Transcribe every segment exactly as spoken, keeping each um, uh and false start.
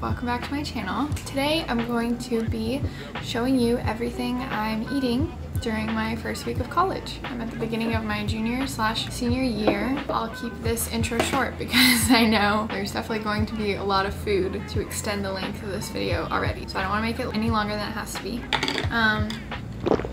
Welcome back to my channel. Today I'm going to be showing you everything I'm eating during my first week of college. I'm at the beginning of my junior slash senior year. I'll keep this intro short because I know there's definitely going to be a lot of food to extend the length of this video already. So I don't want to make it any longer than it has to be. Um,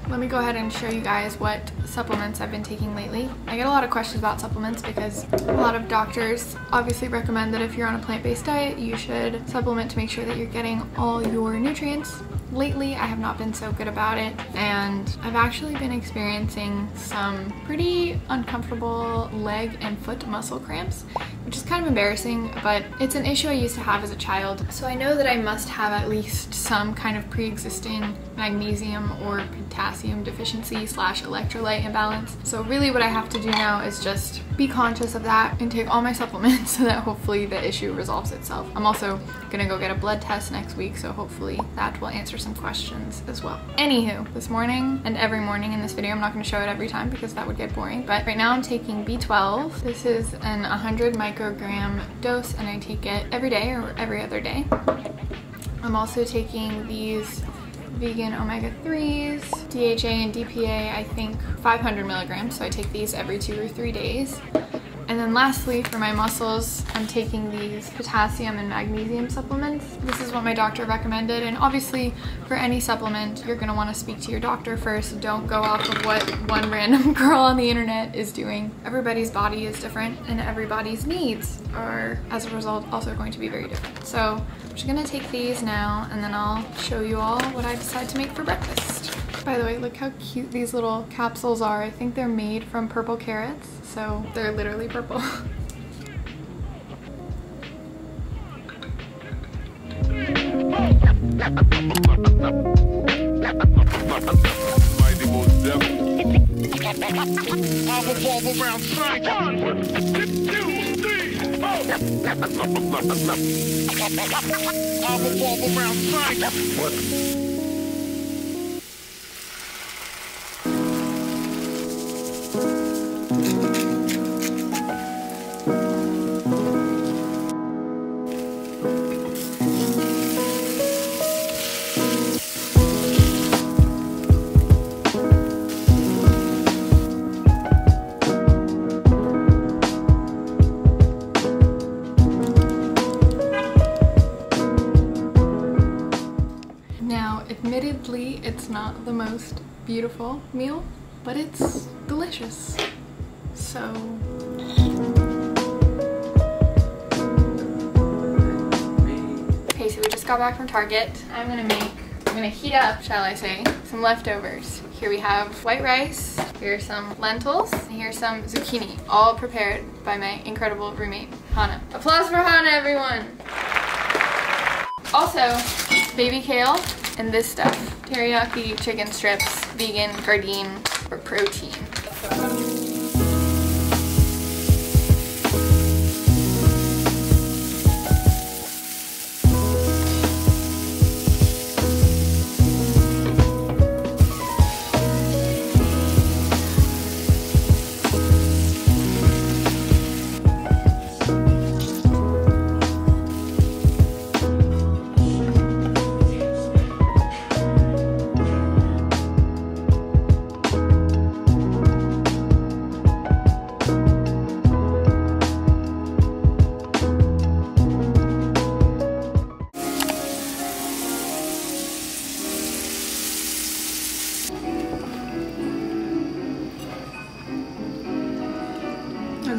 Let me go ahead and show you guys what supplements I've been taking lately. I get a lot of questions about supplements because a lot of doctors obviously recommend that if you're on a plant-based diet, you should supplement to make sure that you're getting all your nutrients. Lately, I have not been so good about it, and I've actually been experiencing some pretty uncomfortable leg and foot muscle cramps, which is kind of embarrassing, but it's an issue I used to have as a child. So I know that I must have at least some kind of pre-existing magnesium or potassium deficiency slash electrolyte imbalance. So really what I have to do now is just be conscious of that and take all my supplements so that hopefully the issue resolves itself. I'm also gonna go get a blood test next week, so hopefully that will answer some questions as well. Anywho, this morning and every morning in this video, I'm not gonna show it every time because that would get boring, but right now I'm taking B twelve. This is an one hundred microgram dose and I take it every day or every other day. I'm also taking these vegan omega threes, D H A and D P A, I think five hundred milligrams, so I take these every two or three days. And then lastly, for my muscles, I'm taking these potassium and magnesium supplements. This is what my doctor recommended, and obviously for any supplement, you're gonna wanna speak to your doctor first. Don't go off of what one random girl on the internet is doing. Everybody's body is different, and everybody's needs are, as a result, also going to be very different. So I'm just gonna take these now, and then I'll show you all what I decide to make for breakfast. By the way, look how cute these little capsules are. I think they're made from purple carrots, so they're literally purple. Admittedly, it's not the most beautiful meal, but it's delicious. So okay, so we just got back from Target. I'm gonna make, I'm gonna heat up, shall I say, some leftovers. Here we have white rice, here's some lentils, and here's some zucchini, all prepared by my incredible roommate, Hannah. Applause for Hannah, everyone! Also, baby kale. And this stuff, teriyaki chicken strips, vegan, Gardein, for protein.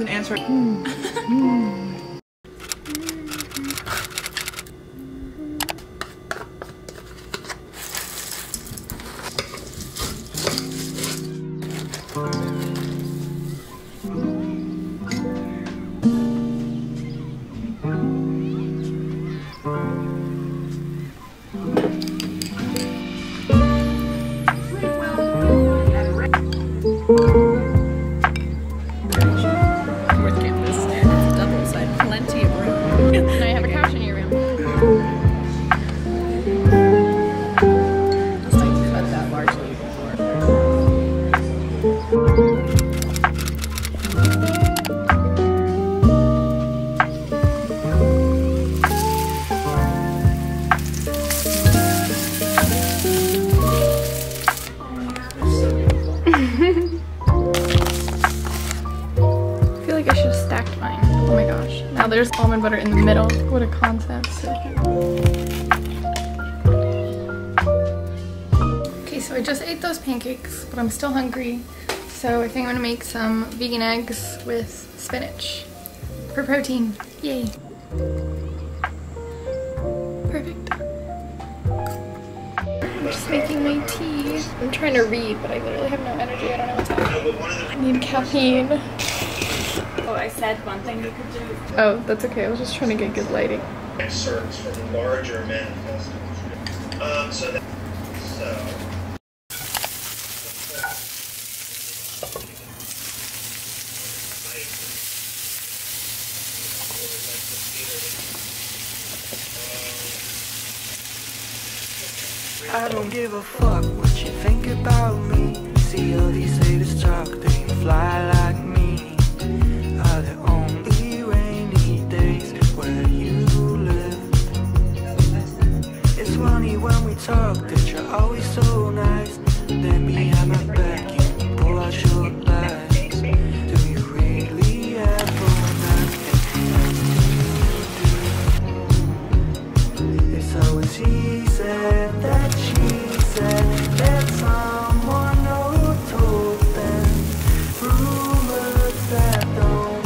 Answer. Mm. Mm. Mm. Side. almond butter in the middle. What a concept. Okay, so I just ate those pancakes, but I'm still hungry. So I think I'm gonna make some vegan eggs with spinach for protein. Yay. Perfect. I'm just making my tea. I'm trying to read, but I literally have no energy. I don't know what's happening. I need caffeine. Oh, I said one thing you could do. Oh, that's okay. I was just trying to get good lighting. Excerpts from larger manifestos. Um, so that, so. I don't give a fuck what you think about me. See all these haters talk, they fly like me. The only rainy days where you live. It's funny when we talk that you're always so nice. Then behind my back you pull out your lies. Do you really have all night? It's always he said that she said that someone who told them rumors that don't.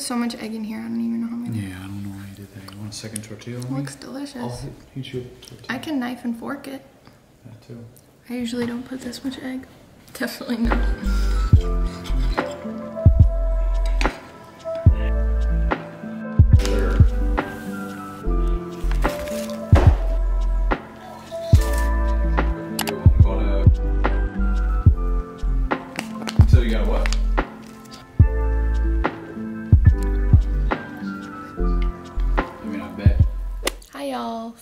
So much egg in here, I don't even know how many. Yeah, I don't know why I did that. You want a second tortilla? It looks delicious. I'll heat you a tortilla. I can knife and fork it. That too. I usually don't put this much egg. Definitely not.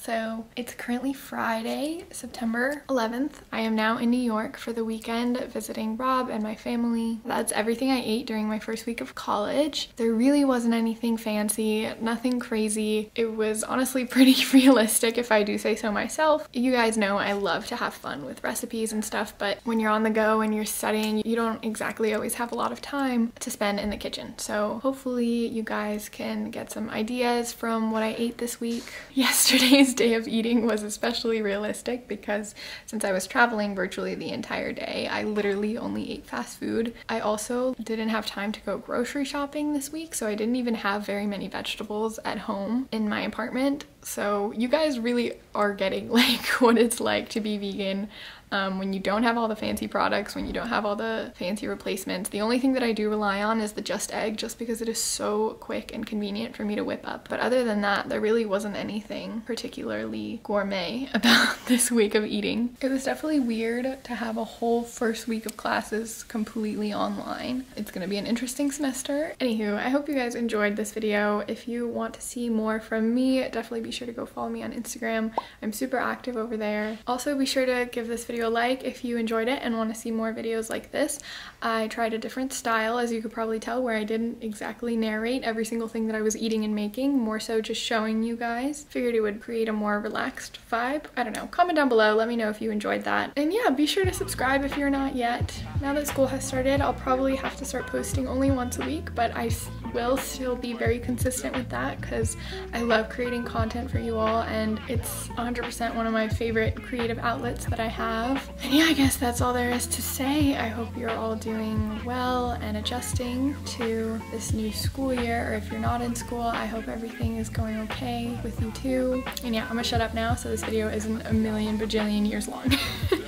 So it's currently Friday, September eleventh. I am now in New York for the weekend visiting Rob and my family. That's everything I ate during my first week of college. There really wasn't anything fancy, nothing crazy. It was honestly pretty realistic, if I do say so myself. You guys know I love to have fun with recipes and stuff, but when you're on the go and you're studying, you don't exactly always have a lot of time to spend in the kitchen. So hopefully you guys can get some ideas from what I ate this week. Yesterday's day of eating was especially realistic because since I was traveling virtually the entire day, I literally only ate fast food. I also didn't have time to go grocery shopping this week, so I didn't even have very many vegetables at home in my apartment. So you guys really are getting like what it's like to be vegan um, when you don't have all the fancy products, when you don't have all the fancy replacements. The only thing that I do rely on is the Just Egg, just because it is so quick and convenient for me to whip up. But other than that, there really wasn't anything particularly gourmet about this week of eating. It was definitely weird to have a whole first week of classes completely online. It's gonna be an interesting semester. Anywho, I hope you guys enjoyed this video. If you want to see more from me, definitely be sure to go follow me on Instagram. I'm super active over there. Also, be sure to give this video video a like if you enjoyed it and want to see more videos like this. I tried a different style, as you could probably tell, where I didn't exactly narrate every single thing that I was eating and making, more so just showing you guys. Figured it would create a more relaxed vibe. I don't know. Comment down below, let me know if you enjoyed that. And yeah, be sure to subscribe if you're not yet. Now that school has started, I'll probably have to start posting only once a week, but I will still be very consistent with that because I love creating content for you all, and it's one hundred percent one of my favorite creative outlets that I have. And yeah, I guess that's all there is to say. I hope you're all doing well and adjusting to this new school year, or if you're not in school, I hope everything is going okay with you too. And yeah, I'm gonna shut up now so this video isn't a million bajillion years long.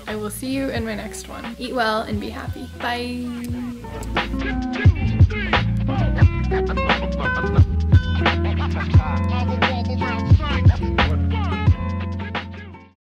I will see you in my next one. Eat well and be happy. Bye!